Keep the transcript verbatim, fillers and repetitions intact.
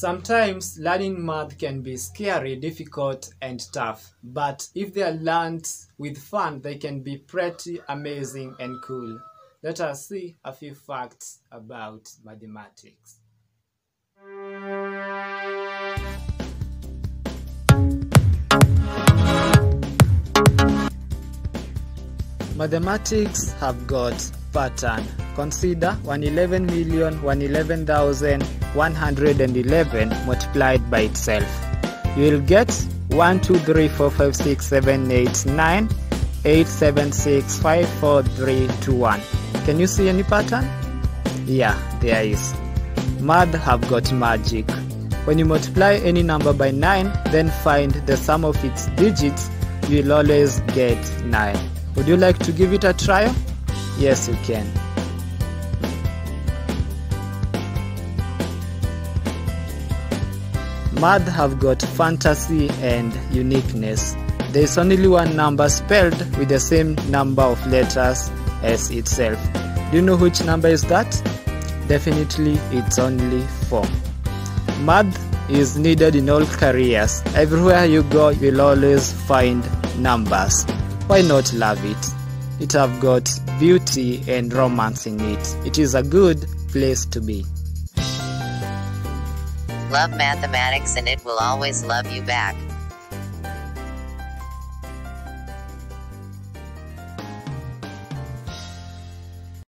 Sometimes learning math can be scary, difficult, and tough, but if they are learned with fun, they can be pretty amazing and cool. Let us see a few facts about mathematics. Mathematics have got pattern. Consider one hundred eleven million one hundred eleven thousand one hundred eleven multiplied by itself. You will get one two three four five six seven eight nine eight seven six five four three two one. Can you see any pattern? Yeah, there is. Math have got magic. When you multiply any number by nine, then find the sum of its digits, you will always get nine. Would you like to give it a try? Yes, you can. Math have got fantasy and uniqueness. There is only one number spelled with the same number of letters as itself. Do you know which number is that? Definitely it's only four. Math is needed in all careers. Everywhere you go, you'll always find numbers. Why not love it? It have got beauty and romance in it. It is a good place to be. Love mathematics and it will always love you back.